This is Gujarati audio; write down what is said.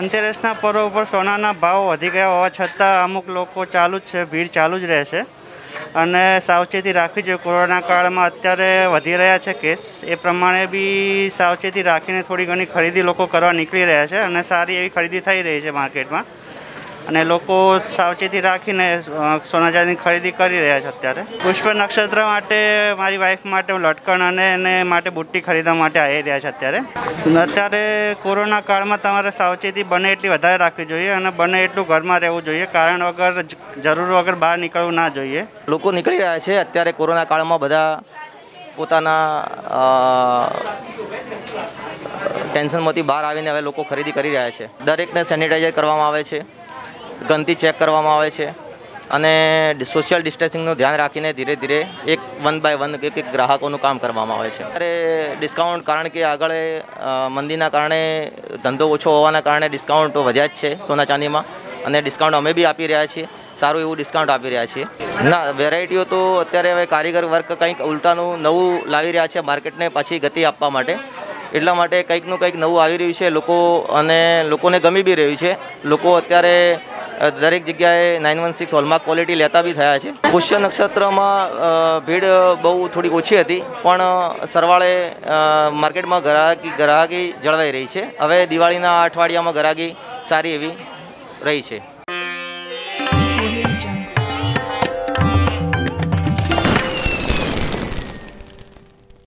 ધનતેરસના પર્વ પર સોનાના ભાવ વધી ગયા હોવા છતાં અમુક લોકો ચાલુ જ છે, ભીડ ચાલુ જ રહે છે અને સાવચેતી રાખવી જોઈએ। કોરોના કાળમાં અત્યારે વધી રહ્યા છે કેસ, એ પ્રમાણે બી સાવચેતી રાખીને થોડી ઘણી ખરીદી લોકો કરવા નીકળી રહ્યા છે અને સારી એવી ખરીદી થઈ રહી છે માર્કેટમાં અને લોકો સાવચેતી રાખીને સોના ચાંદીની ખરીદી કરી રહ્યા છે। અત્યારે પુષ્ય નક્ષત્ર માટે મારી વાઈફ માટે લટકણ અને એને માટે બુટ્ટી ખરીદવા માટે આવી રહ્યા છે। અત્યારે કોરોના કાળમાં તમારે સાવચેતી બને એટલી વધારે રાખવી જોઈએ અને બને એટલું ઘરમાં રહેવું જોઈએ, કારણ વગર જરૂર વગર બહાર નીકળવું ના જોઈએ। લોકો નીકળી રહ્યા છે અત્યારે કોરોના કાળમાં, બધા પોતાના ટેન્શનમાંથી બહાર આવીને હવે લોકો ખરીદી કરી રહ્યા છે। દરેકને સેનિટાઈઝર કરવામાં આવે છે, ગંદકી ચેક કરવામાં આવે છે અને સોશિયલ ડિસ્ટન્સિંગનું ધ્યાન રાખીને ધીરે ધીરે એક વન બાય વન એક એક ગ્રાહકોનું કામ કરવામાં આવે છે। ત્યારે ડિસ્કાઉન્ટ, કારણ કે આગળ મંદીના કારણે ધંધો ઓછો હોવાના કારણે ડિસ્કાઉન્ટ વધ્યા જ છે સોના ચાંદીમાં અને ડિસ્કાઉન્ટ અમે બી આપી રહ્યા છીએ, સારું એવું ડિસ્કાઉન્ટ આપી રહ્યા છીએ। ના વેરાયટીઓ તો અત્યારે હવે કારીગર વર્ક કંઈક ઉલટાનું નવું લાવી રહ્યા છે માર્કેટને પાછી ગતિ આપવા માટે, એટલા માટે કંઈકનું કંઈક નવું આવી રહ્યું છે લોકો અને લોકોને ગમી બી રહ્યું છે। લોકો અત્યારે દરેક જગ્યાએ 916 હોલમાર્ક ક્વોલિટી લેતા બી થયા છે। પુષ્ય નક્ષત્રમાં ભીડ બહુ થોડી ઓછી હતી પણ સરવાળે માર્કેટમાં ગ્રાહકી જળવાઈ રહી છે। હવે દિવાળીના અઠવાડિયામાં ગ્રાહકી સારી એવી રહી છે।